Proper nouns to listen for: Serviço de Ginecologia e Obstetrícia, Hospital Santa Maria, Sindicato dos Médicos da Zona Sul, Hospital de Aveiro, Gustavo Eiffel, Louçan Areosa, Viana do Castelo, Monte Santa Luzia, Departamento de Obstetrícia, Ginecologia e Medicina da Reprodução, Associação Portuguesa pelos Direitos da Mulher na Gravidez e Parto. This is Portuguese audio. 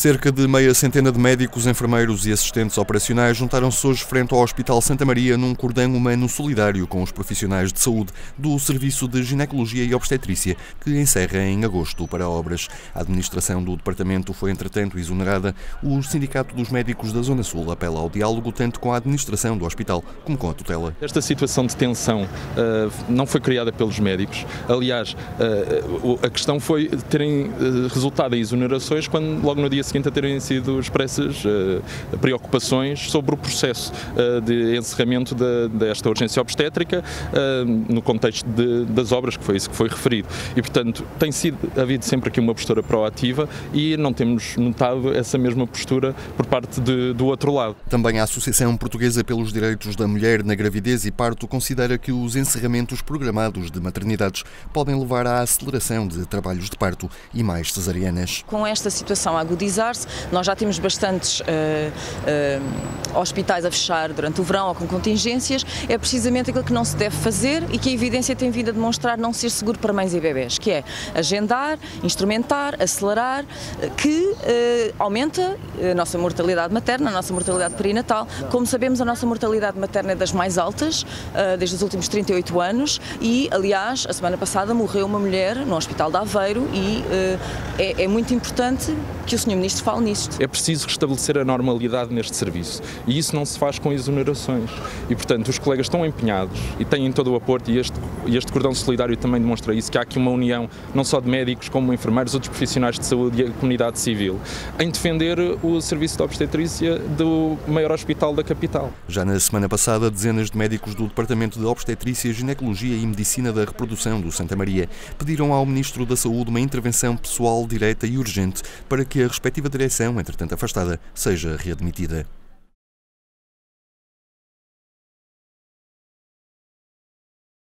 Cerca de meia centena de médicos, enfermeiros e assistentes operacionais juntaram-se hoje frente ao Hospital Santa Maria num cordão humano solidário com os profissionais de saúde do Serviço de Ginecologia e Obstetrícia, que encerra em agosto para obras. A administração do departamento foi, entretanto, exonerada. O Sindicato dos Médicos da Zona Sul apela ao diálogo tanto com a administração do hospital como com a tutela. Esta situação de tensão não foi criada pelos médicos. Aliás, a questão foi terem resultado em exonerações quando logo no dia seguinte a terem sido expressas preocupações sobre o processo de encerramento desta urgência obstétrica no contexto das obras, que foi isso que foi referido. E, portanto, tem sido havido sempre aqui uma postura proativa e não temos notado essa mesma postura por parte do outro lado. Também a Associação Portuguesa pelos Direitos da Mulher na Gravidez e Parto considera que os encerramentos programados de maternidades podem levar à aceleração de trabalhos de parto e mais cesarianas. Com esta situação a agudizar-se, nós já temos bastantes hospitais a fechar durante o verão ou com contingências. É precisamente aquilo que não se deve fazer e que a evidência tem vindo a demonstrar não ser seguro para mães e bebés, que é agendar, instrumentar, acelerar, que aumenta a nossa mortalidade materna, a nossa mortalidade perinatal. Como sabemos, a nossa mortalidade materna é das mais altas desde os últimos 38 anos e, aliás, a semana passada morreu uma mulher no Hospital de Aveiro e é muito importante que o Sr. Ministro fale nisto. É preciso restabelecer a normalidade neste serviço e isso não se faz com exonerações e, portanto, os colegas estão empenhados e têm todo o apoio e este cordão solidário também demonstra isso, que há aqui uma união não só de médicos como enfermeiros, outros profissionais de saúde e a comunidade civil em defender o serviço de obstetrícia do maior hospital da capital. Já na semana passada, dezenas de médicos do Departamento de Obstetrícia, Ginecologia e Medicina da Reprodução do Santa Maria pediram ao Ministro da Saúde uma intervenção pessoal direta e urgente para que a respectiva direção, entretanto afastada, seja readmitida.